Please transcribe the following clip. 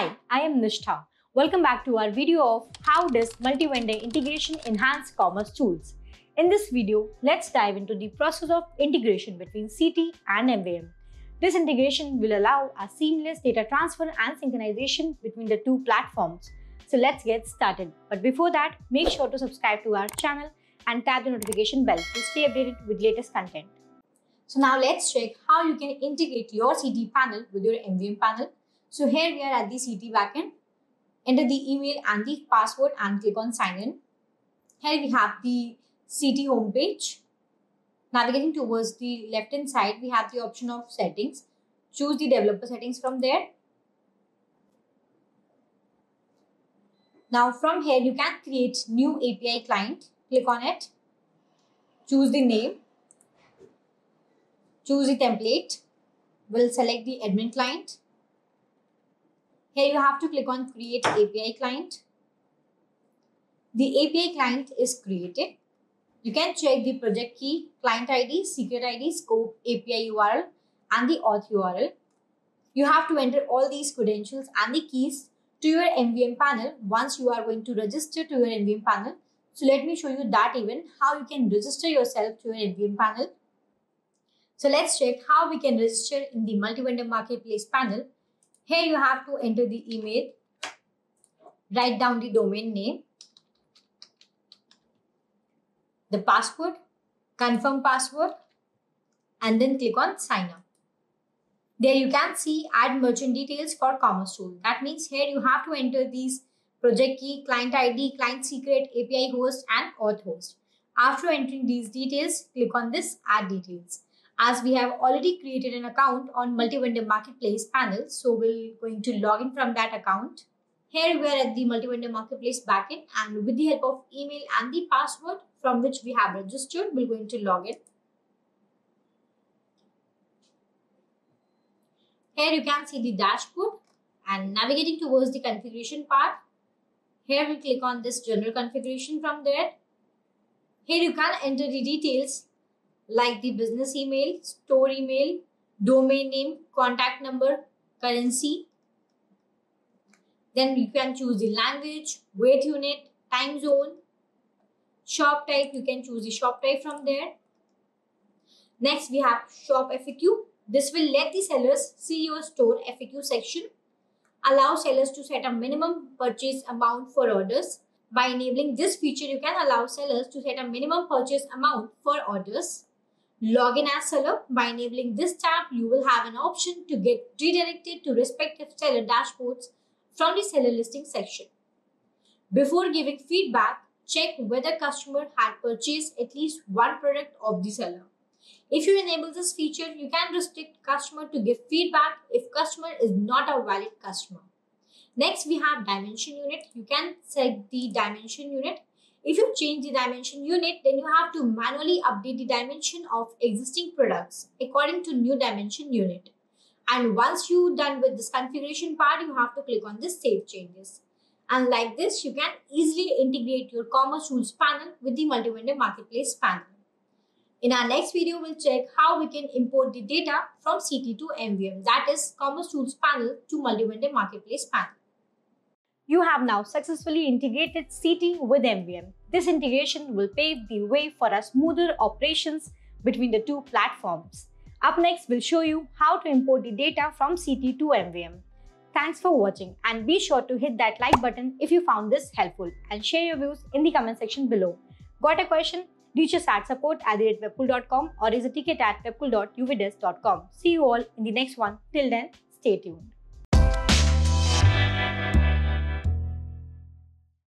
Hi, I am Nishtha. Welcome back to our video of how does multi-vendor integration enhance commerce tools. In this video, let's dive into the process of integration between CT and MVM. This integration will allow a seamless data transfer and synchronization between the two platforms. So let's get started. But before that, make sure to subscribe to our channel and tap the notification bell to stay updated with latest content. So now let's check how you can integrate your CT panel with your MVM panel. So here we are at the CT backend. Enter the email and the password and click on sign in. Here we have the CT homepage. Navigating towards the left hand side, we have the option of settings. Choose the developer settings from there. Now from here you can create new API client. Click on it. Choose the name. Choose the template. We'll select the admin client. Here you have to click on create API client. The API client is created. You can check the project key, client ID, secret ID, scope, API URL and the auth URL. You have to enter all these credentials and the keys to your MVM panel once you are going to register to your MVM panel. So let me show you that even how you can register yourself to your MVM panel. So let's check how we can register in the multi-vendor marketplace panel. Here you have to enter the email, write down the domain name, the password, confirm password, and then click on sign up. There you can see add merchant details for commerce tool. That means here you have to enter these project key, client ID, client secret, API host, and auth host. After entering these details, click on this add details. As we have already created an account on multi-vendor marketplace panel, so we're going to log in from that account. Here we are at the multi-vendor marketplace backend, and with the help of email and the password from which we have registered, we're going to log in. Here you can see the dashboard, and navigating towards the configuration part. Here we click on this general configuration from there. Here you can enter the details like the business email, store email, domain name, contact number, currency. Then you can choose the language, weight unit, time zone, shop type. You can choose the shop type from there. Next, we have shop FAQ. This will let the sellers see your store FAQ section. Allow sellers to set a minimum purchase amount for orders. By enabling this feature, you can allow sellers to set a minimum purchase amount for orders. Login as seller. By enabling this tab, you will have an option to get redirected to respective seller dashboards from the seller listing section. Before giving feedback, check whether customer had purchased at least one product of the seller. If you enable this feature, you can restrict customer to give feedback if customer is not a valid customer. Next, we have dimension unit. You can select the dimension unit. If you change the dimension unit, then you have to manually update the dimension of existing products according to new dimension unit. And once you're done with this configuration part, you have to click on this save changes. And like this, you can easily integrate your commerce tools panel with the multi-vendor marketplace panel. In our next video, we'll check how we can import the data from CT to MVM, that is commerce tools panel to multi-vendor marketplace panel. You have now successfully integrated CT with MVM. This integration will pave the way for a smoother operations between the two platforms. Up next, we'll show you how to import the data from CT to MVM. Thanks for watching, and be sure to hit that like button if you found this helpful, and share your views in the comment section below. Got a question? Reach us at support@webcool.com or is a ticket at webcool.uvides.com. See you all in the next one. Till then, stay tuned.